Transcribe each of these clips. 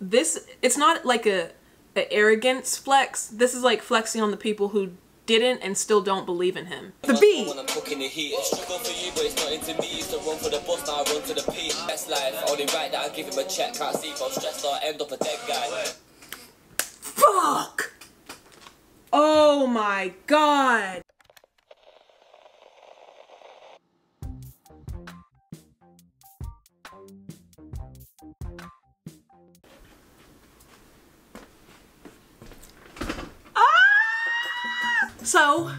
this, it's not like a arrogance flex. This is like flexing on the people who didn't and still don't believe in him. The beat. When I'm cooking the heat, it's struggle for you, but it's not into me. It's the run for the bus, now I run to the peak. Best life, only right that I give him a check. Can't see if I'm stressed or I end up a dead guy. Fuck! Oh my god! So,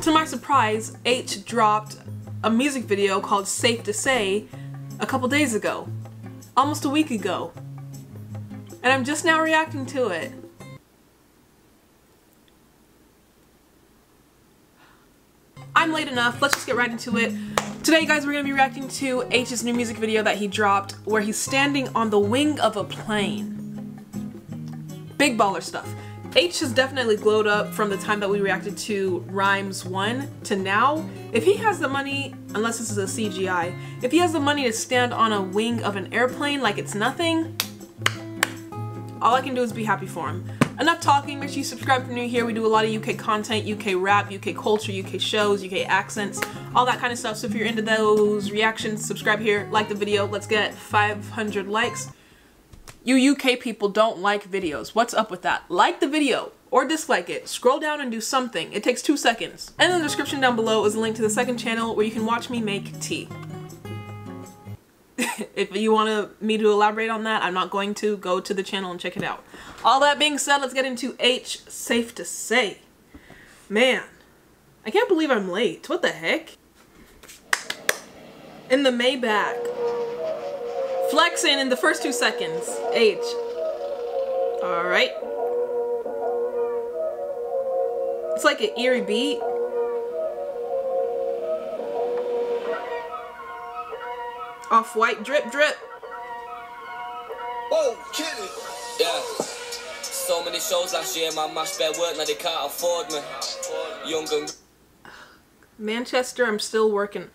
to my surprise, Aitch dropped a music video called Safe to Say a couple days ago. Almost a week ago. And I'm just now reacting to it. I'm late enough, let's just get right into it. Today, guys, we're going to be reacting to Aitch's new music video that he dropped where he's standing on the wing of a plane. Big baller stuff. Aitch has definitely glowed up from the time that we reacted to Rhymes 1 to now. If he has the money, unless this is a CGI, if he has the money to stand on a wing of an airplane like it's nothing, all I can do is be happy for him. Enough talking, make sure you subscribe if you're new here. We do a lot of UK content, UK rap, UK culture, UK shows, UK accents, all that kind of stuff. So if you're into those reactions, subscribe here, like the video, let's get 500 likes. You UK people don't like videos. What's up with that? Like the video or dislike it. Scroll down and do something. It takes 2 seconds. And in the description down below is a link to the second channel where you can watch me make tea. If you want me to elaborate on that, I'm not going to. Go to the channel and check it out. All that being said, let's get into Aitch Safe to Say. Man, I can't believe I'm late. What the heck? In the Maybach. Flexing in the first 2 seconds. Aitch. Alright. It's like an eerie beat. Off White drip drip. Oh, kidding. Yeah. So many shows last year, my mash bed work, now they can't afford me. Young and Manchester, I'm still working.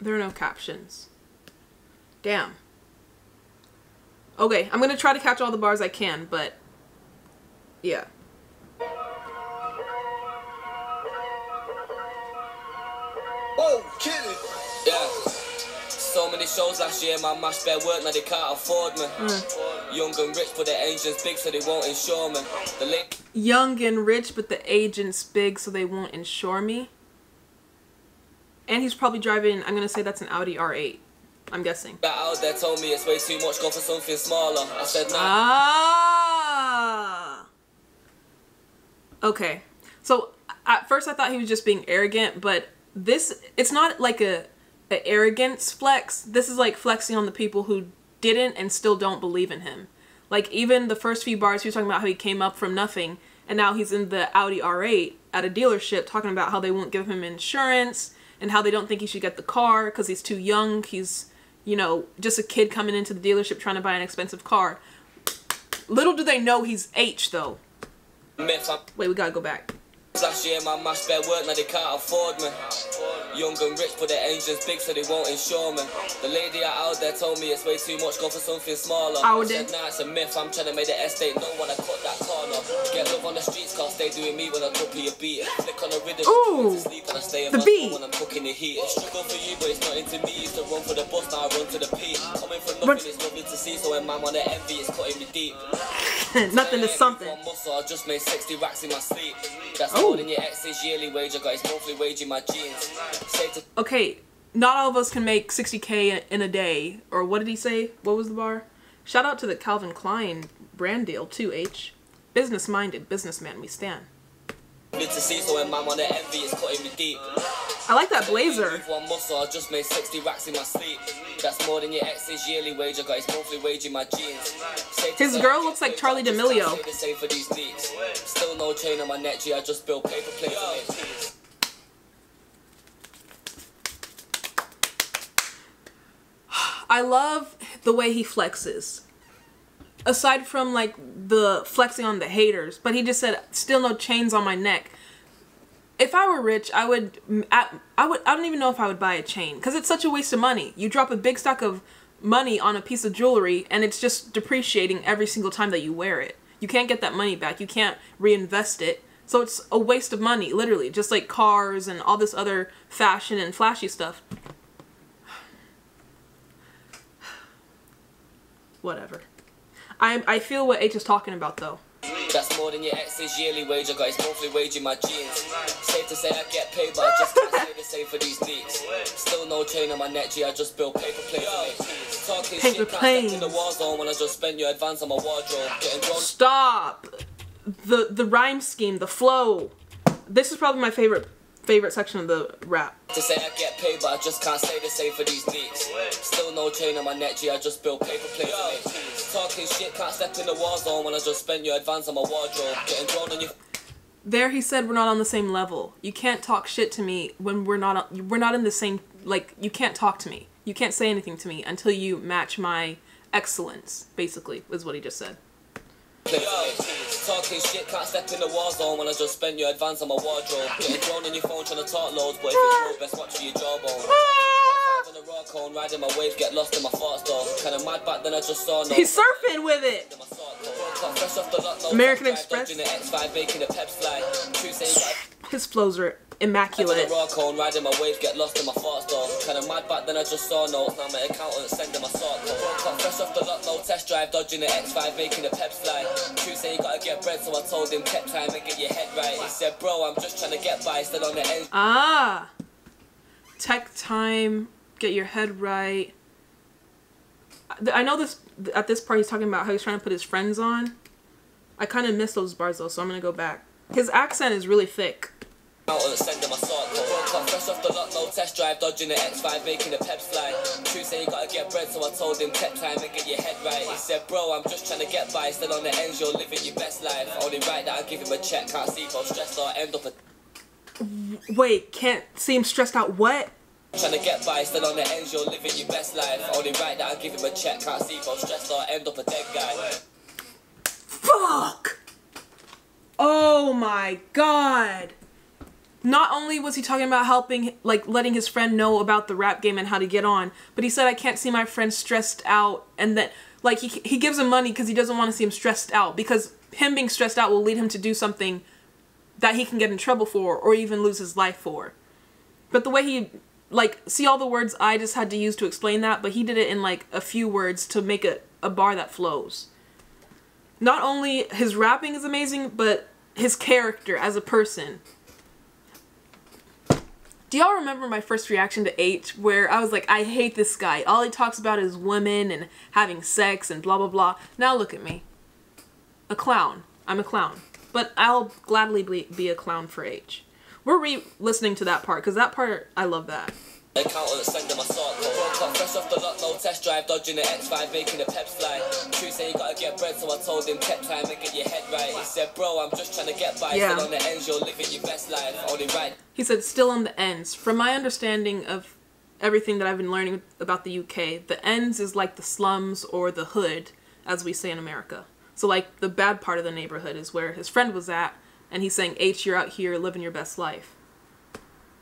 There are no captions. Damn. Okay, I'm gonna try to catch all the bars I can, but yeah. Oh, kidding. Yeah. So many shows last year, my mash bed work, now they can't afford me. Young and rich, but the agent's big, so they won't insure me. Young and rich, but the agent's big, so they won't insure me. And he's probably driving, I'm gonna say that's an Audi R8. I'm guessing. Out there told me it's way too much, go for something smaller. I said no. Ah. Okay. So at first I thought he was just being arrogant, but this, it's not like an arrogance flex. This is like flexing on the people who didn't and still don't believe in him. Like even the first few bars he was talking about how he came up from nothing and now he's in the Audi R8 at a dealership talking about how they won't give him insurance. And how they don't think he should get the car because he's too young. He's, you know, just a kid coming into the dealership trying to buy an expensive car. Little do they know he's Aitch, though. Wait, we gotta go back. Last year, my mash bed work, now they can't afford me. Young and rich, but their engine's big, so they won't insure me. The lady out there told me it's way too much, go for something smaller. I said, nah, it's a myth, I'm trying to make the estate know when I cut that corner. Get love on the streets, cause they doing me when I copy a beat. Flick on the rhythm, go to sleep, and I stay in my room when I'm cooking the heat. It's struggle for you, but it's not into me. Used to run for the bus, now I run to the peak. Coming from nothing, it's lovely to see, so when my man at envy, it's cutting me deep. Nothing is something. I just made 60 racks in my sleep. That's more than your ex's yearly wage. I got his monthly wage in my jeans. Okay, not all of us can make 60K in a day. Or what did he say? What was the bar? Shout out to the Calvin Klein brand deal too, Aitch. Business minded, businessman, we stand. I like that blazer. I just made 60 racks in my sleep. That's more than your ex's yearly wage. I got his monthly wage in my jeans. His girl looks like Charlie D'Amelio. Still no chain on my neck, I just built paper plates. I love the way he flexes. Aside from like the flexing on the haters, but he just said, still no chains on my neck. If I were rich, I don't even know if I would buy a chain, because it's such a waste of money. You drop a big stock of money on a piece of jewelry and it's just depreciating every single time that you wear it. You can't get that money back. You can't reinvest it. So it's a waste of money, literally, just like cars and all this other fashion and flashy stuff. Whatever. I feel what Aitch is talking about, though. That's more than your ex's yearly wage. I got his monthly wage in my jeans. Safe to say I get paid, but I just can't say the same for these deets. Still no chain on my neck, G. I just built paper planes. Talking shit, can't in the war zone when I just spend your advance on my wardrobe. Stop. The rhyme scheme, the flow. This is probably my favorite section of the rap. To say I get paid, but I just can't say the same for these deets. Still no chain on my neck, G. I just built paper planes. Talking shit, can't step in the war zone when I just spend your advance on my wardrobe. Getting drawn on your... There he said we're not on the same level. You can't talk shit to me when we're not in the same, like, you can't talk to me. You can't say anything to me until you match my excellence, basically, is what he just said. Talking shit, can't step in the war zone when I just spend your advance on my wardrobe. Getting thrown on your phone trying to talk loads, but if it's no, best watch for your jawbone. On the rock cone, riding my wave, get lost in my thoughts, dog. Kinda mad back then I just saw no. He's surfing with it! American Express. His flows are immaculate. Riding my wave, get lost in my thoughts, dog. Kinda mad back then I just saw notes. Now my accountant sending my sock. Fresh off the lot, no test drive, dodging the X5, making a pep slide. Tuesday you gotta get bread, so I told him kept time and get your head right. He said, bro, I'm just trying to get by, still on the end. Ah, tech time, get your head right. I know this at this part he's talking about how he's trying to put his friends on. I kind of miss those bars though, so I'm gonna go back. His accent is really thick. Out and sending my sock, broke up, fresh off the lot, no test drive, dodging the X5, making a pep slide. Tuesday you gotta get bread, so I told him kept time and get your head right. He said, bro, I'm just trying to get by, still on the ends, you're living your best life. Only right that I give him a check, can't see if I'm stressed or end up a... Wait, can't see him stressed out what? Trying to get by, still on the ends, you're living your best life. Only right that I give him a check, can't see if I'm stressed or end up a dead guy. Fuck! Oh my god! Not only was he talking about helping, like letting his friend know about the rap game and how to get on, but he said, I can't see my friend stressed out, and that, like, he gives him money because he doesn't want to see him stressed out, because him being stressed out will lead him to do something that he can get in trouble for or even lose his life for. But the way he, like, see all the words I just had to use to explain that, but he did it in like a few words to make a bar that flows. Not only his rapping is amazing, but his character as a person. Do y'all remember my first reaction to Aitch, where I was like, I hate this guy. All he talks about is women and having sex and blah, blah, blah. Now look at me. A clown. I'm a clown. But I'll gladly be a clown for Aitch. We're re-listening to that part, because that part, I love that. Accountant sending my sock, broke up, fresh off the lot, no test drive, dodging the X5, making a pep slide. Tuesday you gotta get bread, so I told him kept time and get your head right. He said, bro, I'm just trying to get by, yeah. Still on the ends, you're living your best life, only right. He said, still on the ends. From my understanding of everything that I've been learning about the UK, the ends is like the slums or the hood, as we say in America. So like the bad part of the neighborhood is where his friend was at, and he's saying, H, you're out here living your best life.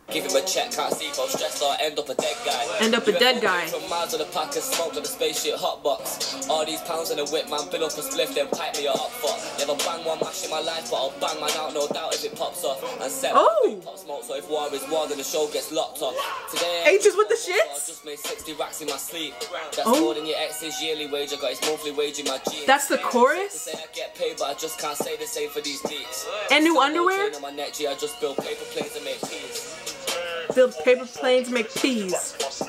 Give him a check, can't see if I'm stressed or end up a dead guy. End up a dead guy. From miles of the pack of smoke to the spaceship hotbox. All these pounds in the whip, man, build up a spliff, then pipe me a hot fuck. Never bang one mash in my life, but I'll bang man out, no doubt, if it pops off. And set pop smoke, so if war is war, then the show gets locked off. Today, Aitch's with the shits. I just made 60 racks in my sleep. That's more than your ex's yearly wage, I got his monthly wage in my jeans. That's the chorus? I get paid, but I just can't say the same for these deets. And new underwear? On my neck, G, I just build paper planes and make peas. Build paper planes, make peas.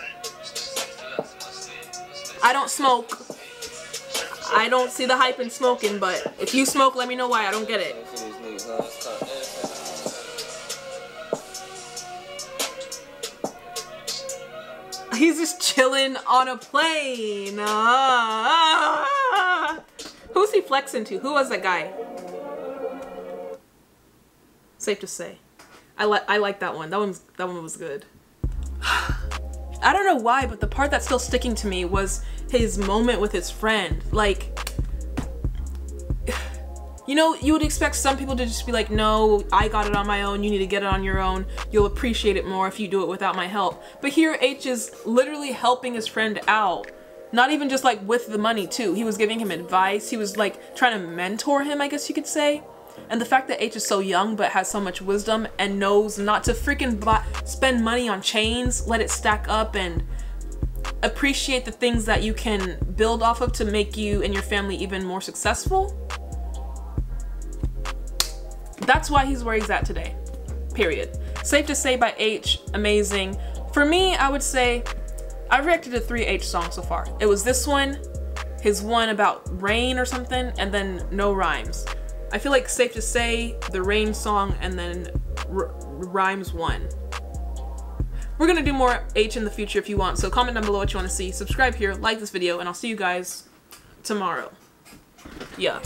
I don't smoke. I don't see the hype in smoking, but if you smoke, let me know why. I don't get it. He's just chilling on a plane. Who's he flexing to? Who was that guy? Safe to say. I like that one. That one was good. I don't know why, but the part that's still sticking to me was his moment with his friend. Like, You know, you would expect some people to just be like, no, I got it on my own, you need to get it on your own, you'll appreciate it more if you do it without my help. But here Aitch is literally helping his friend out. Not even just like with the money too, he was giving him advice, he was like trying to mentor him, I guess you could say. And the fact that Aitch is so young but has so much wisdom and knows not to freaking spend money on chains, let it stack up, and appreciate the things that you can build off of to make you and your family even more successful. That's why he's where he's at today, period. Safe to Say by Aitch, amazing. For me, I would say I've reacted to 3 Aitch songs so far. It was this one, his one about rain or something, and then No Rhymes. I feel like Safe to Say, The Rain Song, and then Rhymes 1. We're gonna do more Aitch in the future if you want, so comment down below what you want to see. Subscribe here, like this video, and I'll see you guys tomorrow. Yeah.